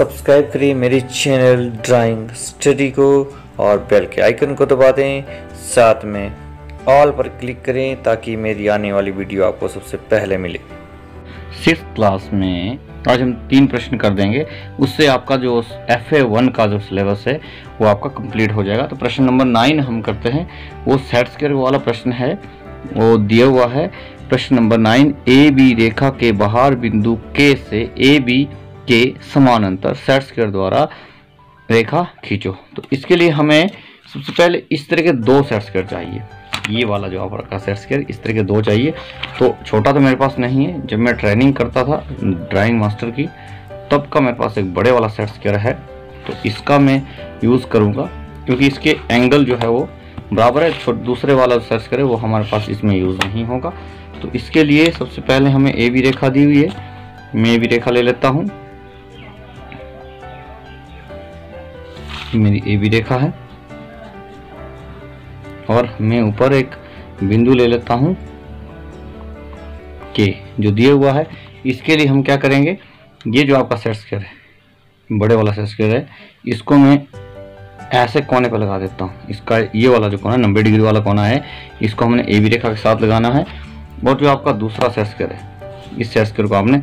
Subscribe करिए मेरे channel drawing study को और बेल के आइकन को दबा दें, साथ में ऑल पर क्लिक करें ताकि मेरी आने वाली वीडियो आपको सबसे पहले मिले। सिक्स क्लास में आज हम 3 प्रश्न कर देंगे, उससे आपका जो FA1 का जो सिलेबस है वो आपका कंप्लीट हो जाएगा। तो प्रश्न नंबर 9 हम करते हैं, वो सेट स्क्वायर वाला प्रश्न है, वो दिया हुआ है। प्रश्न नंबर 9, AB रेखा के बाहर बिंदु K से AB के समानांतर सेट स्क्वायर द्वारा रेखा खींचो। तो इसके लिए हमें सबसे पहले इस तरह के 2 सेट स्क्वायर चाहिए। ये वाला जो आप रखा सेट स्क्वायर इस तरह के 2 चाहिए। तो छोटा तो मेरे पास नहीं है, जब मैं ट्रेनिंग करता था ड्राइंग मास्टर की तब का मेरे पास एक बड़े वाला सेट स्क्वायर है, तो इसका मैं यूज़ करूँगा क्योंकि इसके एंगल जो है वो बराबर है। दूसरे वाला सेट स्क्वायर वो हमारे पास इसमें यूज़ नहीं होगा। तो इसके लिए सबसे पहले हमें ए बी रेखा दी हुई है, मैं ए बी रेखा ले लेता हूँ। मेरी ए बी रेखा है और मैं ऊपर एक बिंदु ले लेता हूं के जो दिया हुआ है। इसके लिए हम क्या करेंगे, ये जो आपका सेट स्क्वायर है, बड़े वाला सेट स्क्वायर है, इसको मैं ऐसे कोने पर लगा देता हूं। इसका ये वाला जो कोना 90 डिग्री वाला कोना है, इसको हमने ए बी रेखा के साथ लगाना है। और जो आपका दूसरा सेट स्क्वायर है, इस सेट स्क्वायर को आपने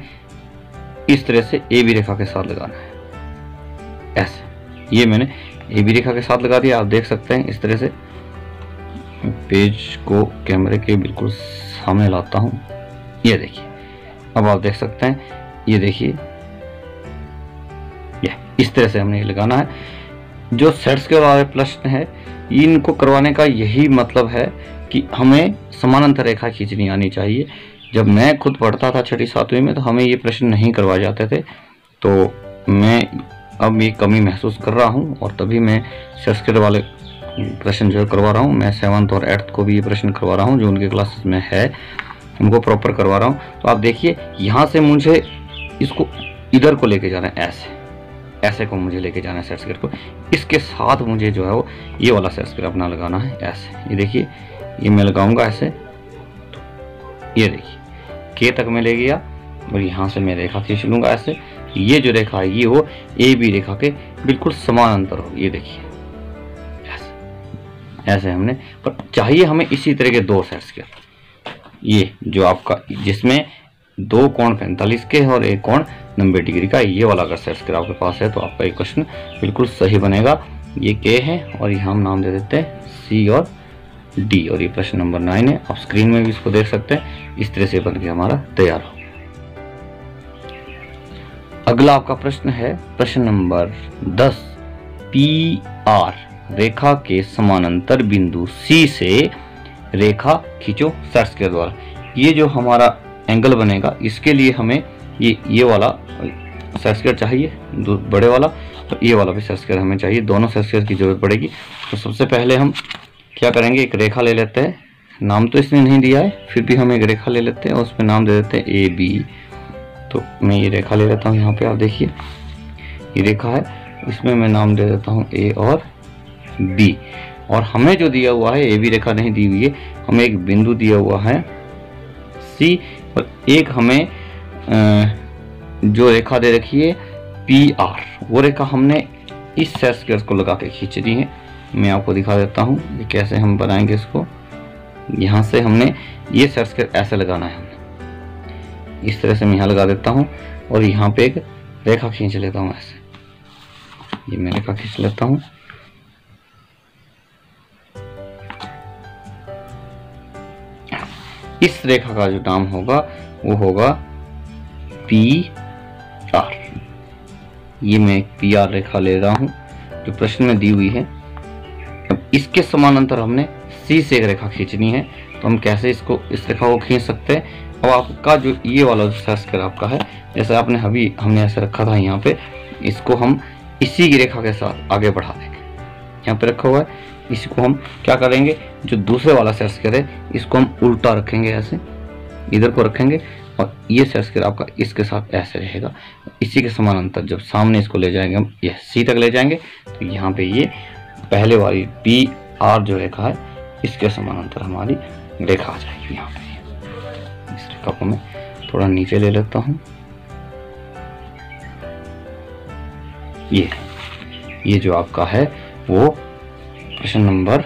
इस तरह से ए बी रेखा के साथ लगाना है। ऐसे ये मैंने ए बी रेखा के साथ लगा दिया, आप देख सकते हैं। इस तरह से पेज को कैमरे के बिल्कुल सामने लाता हूं, ये देखिए, अब आप देख सकते हैं। ये देखिए, ये इस तरह से हमने लगाना है। जो सेट स्क्वायर वाले प्रश्न है इनको करवाने का यही मतलब है कि हमें समानांतर रेखा खींचनी आनी चाहिए। जब मैं खुद पढ़ता था 6वीं 7वीं में तो हमें ये प्रश्न नहीं करवाए जाते थे, तो मैं अब ये कमी महसूस कर रहा हूँ और तभी मैं सेट स्क्वायर वाले प्रश्न जो करवा रहा हूँ। मैं 7th और 8th को भी ये प्रश्न करवा रहा हूँ, जो उनके क्लासेस में है उनको प्रॉपर करवा रहा हूँ। तो आप देखिए, यहाँ से मुझे इसको इधर को लेके जाना है, ऐसे ऐसे को मुझे लेके जाना है सेट स्क्वायर को। इसके साथ मुझे जो है वो ये वाला सेट स्क्वायर अपना लगाना है, ऐसे। ये देखिए, ये मैं लगाऊंगा ऐसे, ये देखिए के तक मैं ले गया और यहाँ से मैं रेखा खींच लूँगा ऐसे। ये जो रेखा है ये वो ए बी रेखा के बिल्कुल समानांतर हो। ये देखिए ऐसे हमने, पर चाहिए हमें इसी तरह के 2 सेट स्क्वायर, ये जो आपका जिसमें 2 कोण 45 के और एक कोण 90 डिग्री का, ये वाला अगर सेट स्क्वायर आपके पास है तो आपका ये क्वेश्चन बिल्कुल सही बनेगा। ये के है और ये हम नाम दे देते हैं सी और डी, और ये प्रश्न नंबर 9 है। आप स्क्रीन में भी इसको देख सकते हैं। इस तरह से बन के हमारा तैयार हो। अगला आपका प्रश्न है प्रश्न नंबर 10, पी आर रेखा के समानांतर बिंदु C से रेखा खींचो सेट स्क्वायर द्वारा। ये जो हमारा एंगल बनेगा इसके लिए हमें ये वाला सेट स्क्वायर चाहिए, बड़े वाला, तो ये वाला भी सेट स्क्वायर हमें चाहिए। दोनों सेट स्क्वायर की जरूरत पड़ेगी। तो सबसे पहले हम क्या करेंगे, एक रेखा ले लेते हैं, नाम तो इसने नहीं दिया है फिर भी हम एक रेखा ले लेते हैं और उसमें नाम दे देते हैं ए बी। तो मैं ये रेखा ले लेता हूँ, यहाँ पर आप देखिए ये रेखा है, इसमें मैं नाम दे देता हूँ ए और बी। और हमें जो दिया हुआ है ए बी रेखा नहीं दी हुई है, हमें एक बिंदु दिया हुआ है सी और एक हमें जो रेखा दे रखी है पी आर, वो रेखा हमने इस सेट स्क्वायर को लगा के खींचनी है। मैं आपको दिखा देता हूँ कैसे हम बनाएंगे इसको। यहाँ से हमने ये सेट स्क्वायर ऐसे लगाना है, हमने इस तरह से मैं यहाँ लगा देता हूँ और यहाँ पे एक रेखा खींच लेता हूँ ऐसे। ये मैं रेखा खींच लेता हूँ, इस रेखा का जो नाम होगा वो होगा पी आर। ये मैं एक पी आर रेखा ले रहा हूँ जो प्रश्न में दी हुई है। अब इसके समानांतर हमने सी से एक रेखा खींचनी है, तो हम कैसे इसको इस रेखा को खींच सकते हैं। अब आपका जो ये वाला सेट स्क्वायर आपका है, जैसे आपने अभी हमने ऐसे रखा था, यहाँ पे इसको हम इसी की रेखा के साथ आगे बढ़ा देंगे। यहाँ पे रखा हुआ है, इसको हम क्या करेंगे, जो दूसरे वाला सेट स्क्वायर है इसको हम उल्टा रखेंगे, ऐसे इधर को रखेंगे और ये सेट स्क्वायर आपका इसके साथ ऐसे रहेगा। इसी के समानांतर जब सामने इसको ले जाएंगे हम, ये सी तक ले जाएंगे, तो यहाँ पे ये पहले वाली पी आर जो रेखा है इसके समानांतर हमारी रेखा आ जाएगी। यहाँ पे इस रेखा को मैं थोड़ा नीचे ले लेता हूँ, ये जो आपका है वो प्रश्न नंबर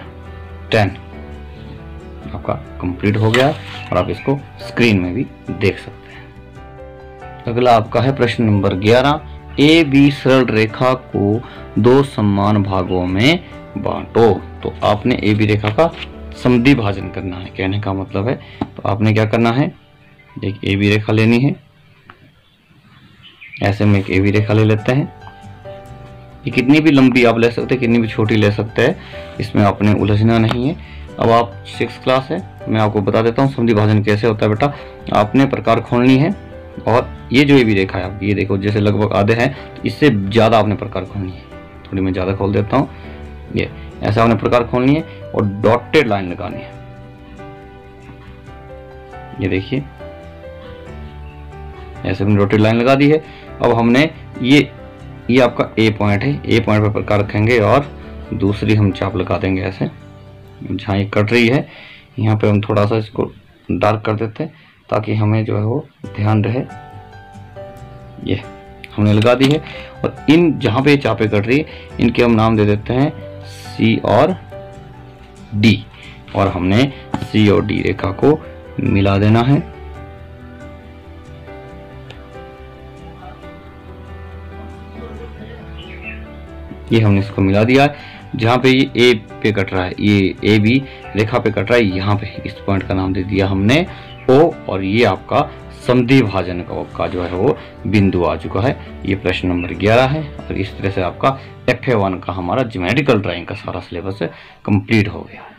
10 आपका कंप्लीट हो गया और आप इसको स्क्रीन में भी देख सकते हैं। अगला आपका है प्रश्न नंबर 11, ए बी सरल रेखा को दो समान भागों में बांटो। तो आपने ए बी रेखा का समद्वि भाजन करना है, कहने का मतलब है तो आपने क्या करना है, एक ए बी रेखा लेनी है, ऐसे में एक ए बी रेखा ले लेते हैं। ये कितनी भी लंबी आप ले सकते हैं, कितनी भी छोटी ले सकते हैं, इसमें आपने उलझना नहीं है। अब आप 6th क्लास है, मैं आपको बता देता हूँ समद्वि भाजन कैसे होता है। बेटा आपने प्रकार खोलनी है और ये जो ए बी रेखा है आप ये देखो जैसे लगभग आधे हैं, तो इससे ज़्यादा आपने प्रकार खोलनी है। थोड़ी मैं ज़्यादा खोल देता हूँ, ये ऐसा आपने प्रकार खोलनी है और डॉटेड लाइन लगानी है। ये देखिए ऐसे हमने डॉटेड लाइन लगा दी है। अब हमने ये आपका ए पॉइंट है, ए पॉइंट पर प्रकार रखेंगे और दूसरी हम चाप लगा देंगे ऐसे जहाँ ये कट रही है। यहाँ पे हम थोड़ा सा इसको डार्क कर देते हैं ताकि हमें जो है वो ध्यान रहे। ये हमने लगा दी है और इन जहाँ पे ये चापें कट रही है इनके हम नाम दे देते हैं सी और डी, और हमने सी और डी रेखा को मिला देना है। ये हमने इसको मिला दिया है। जहाँ पे ये ए पे कट रहा है, ये ए बी रेखा पे कट रहा है, यहाँ पे इस पॉइंट का नाम दे दिया हमने ओ, और ये आपका समद्वि भाजन का जो है वो बिंदु आ चुका है। ये प्रश्न नंबर 11 है और इस तरह से आपका FA1 का हमारा ज्योमेट्रिकल ड्राइंग का सारा सिलेबस कंप्लीट हो गया है।